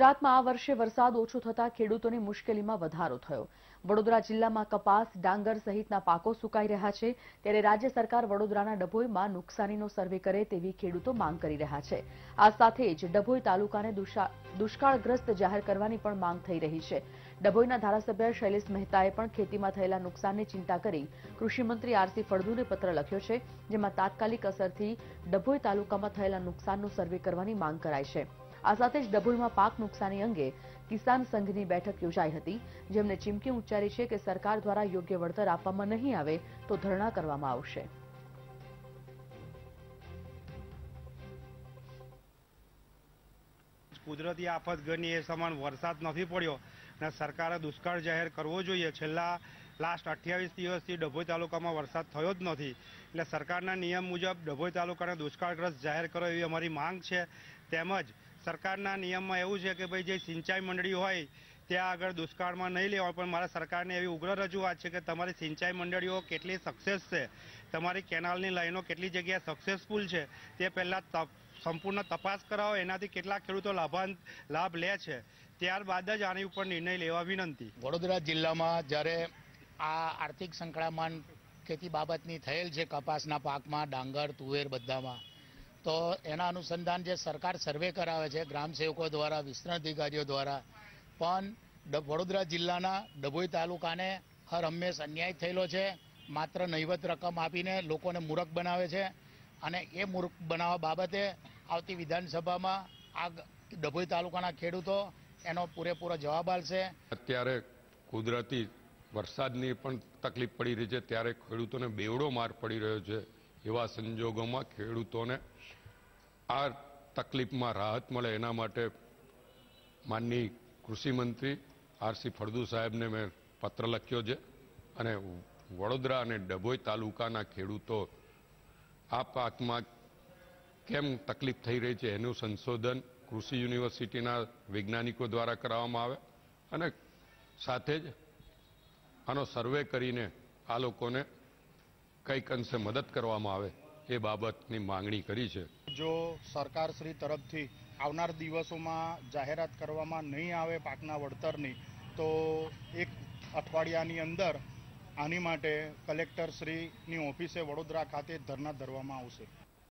ગુજરાતમાં આ વર્ષે વરસાદ ઓછો થતાં ખેડૂતોને મુશ્કેલીમાં વધારો થયો। વડોદરા જિલ્લામાં કપાસ, ડાંગર સહિતના પાકો સુકાઈ રહ્યા છે, ત્યારે રાજ્ય સરકાર વડોદરાના ડભોઈમાં નુકસાનીનો સર્વે કરે તેવી ખેડૂતો માંગ કરી રહ્યા છે। આ સાથે જ ડભોઈ તાલુકાને દુષ્કાળગ્રસ્ત જાહેર કરવાની પણ માંગ થઈ રહી છે। ડભોઈના ધારાસભ્ય શૈલેષ મહેતાએ પણ ખેતીમાં થયેલા નુકસાનની ચિંતા કરી કૃષિમંત્રી આરસી ફળદુને પત્ર લખ્યો છે, જેમાં તાત્કાલિક અસરથી ડભોઈ તાલુકામાં થયેલા નુકસાનનો સર્વે કરવાની માંગ કરાઈ છે। आ साथ ज डभोईमां पाक नुकसानी अंगे किसान संघनी बैठक योजाई हती, जेमणे चीमकी उच्चारी छे के सरकार द्वारा योग्य वळतर आपवामां नहीं आवे तो धरणा करवामां आवशे। कुदरती आफत गणी ए समान वरसाद नथी पड्यो अने सरकारे दुष्काळ जाहेर करवो जोईए। छेल्ला लास्ट 28 दिवसथी डभोई तालुकामां वरसाद थयो ज नथी एटले सरकारना नियम मुजब डभोई तालुकाने दुष्काळग्रस्त जाहेर करो एवी अमारी मांग छे। तेमज सरकारना नियममां एवुं छे के भाई जे सिंचाई मंडळी होय त्या आगळ दुष्काळमां नहीं लेवाय, पण मारा सरकारने एवी उग्र रजूआत छे के तमारी सिंचाई मंडळीओ केटली सक्सेस छे, तमारी केनालनी लाइनो केटली जग्याए सक्सेसफुल छे ते पहेला संपूर्ण तपास कराओ। एनाथी केटला खेडूतो लाभ ले छे त्यारबाद ज आनी उपर निर्णय लेवा विनंती। वडोदरा जिल्लामां ज्यारे आ आर्थिक संकड़ामण खेती बाबतनी थयेल छे, कपासना पाकमां, डांगर, तुवेर बधामां, तो एना अनुसंधान जे सरकार सर्वे करावे छे ग्राम सेवकों द्वारा, विस्तृत अधिकारीओ द्वारा, पण वडोदरा जिल्लाना डभोई तालुकाने हर हमेश अन्याय थयेलो छे। मात्र नहीवत रकम आपीने लोकोने मूर्ख बनावे छे अने ए मूर्ख बनावा बाबते आवती विधानसभामां आ डभोई तालुकाना खेडूतो एनो पूरेपूरो जवाब आपशे। अत्यारे कुदरती वरसादनी पण तकलीफ पड़ी रही है, त्यारे खेडूतोने बेवड़ो मार पड़ी रह्यो छे। एवा संजोगोमां खेडूतोने आ तकलीफ में राहत मळे एना माटे माननीय कृषि मंत्री आरसी फळदु साहेब ने मैं पत्र लख्यो छे अने वडोदरा अने डभोई तालुकाना खेडूतो आ पाक में केम तकलीफ थई रही है एनुं संशोधन कृषि यूनिवर्सिटीना वैज्ञानिकों द्वारा करावामां आवे अने साथे ज आनो सर्वे करीने आ लोकोने कई अंशे मदद करवामां आवे ए बाबतनी मांगणी करी छे। जो सरकार श्री तरफथी आवनार दिवसोमां जाहेरात करवामां नहीं आवे पाकना वळतरनी, तो एक अठवाडियानी अंदर आनी माटे कलेक्टर श्रीनी ऑफिसे वडोदरा खाते धरणा धरवामां आवशे।